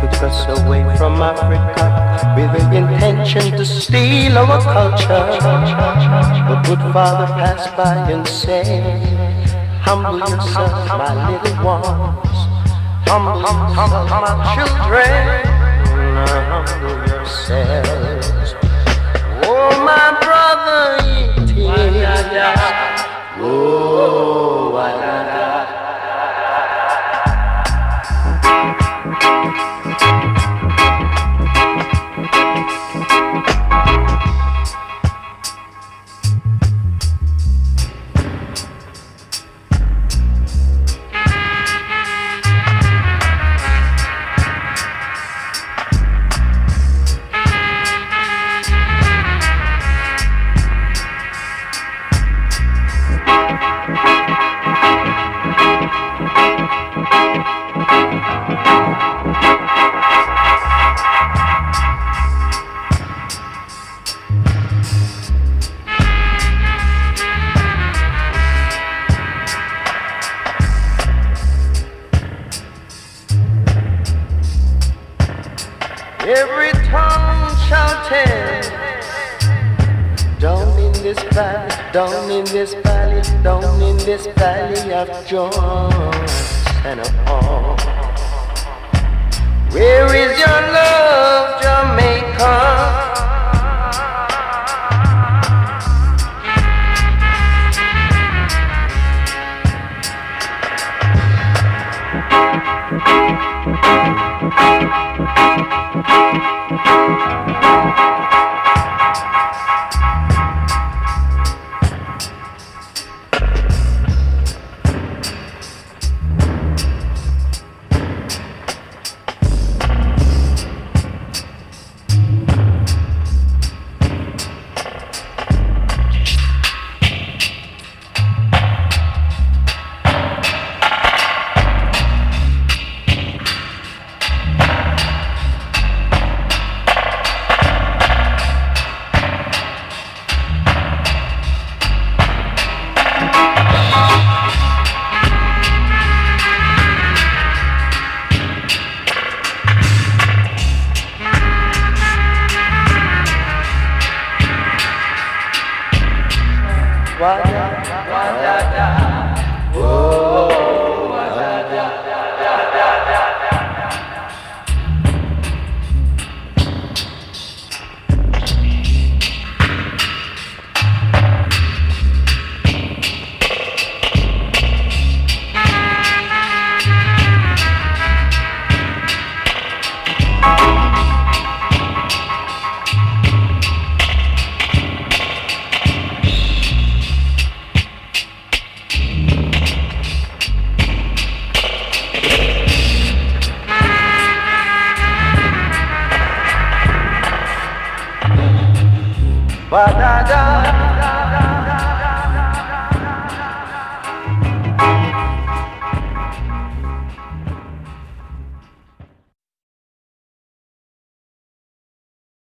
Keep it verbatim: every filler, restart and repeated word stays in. took us away from Africa with the intention to steal our culture. The good father passed by and said, humble yourself, my little ones. Humble yourself, my children. Humble yourselves. Oh, my brother, it is. Oh, I every tongue shall tell. Down in this valley, down in this valley, down in this valley of joys and of all. Where is your love, Jamaica? Ba-da-da.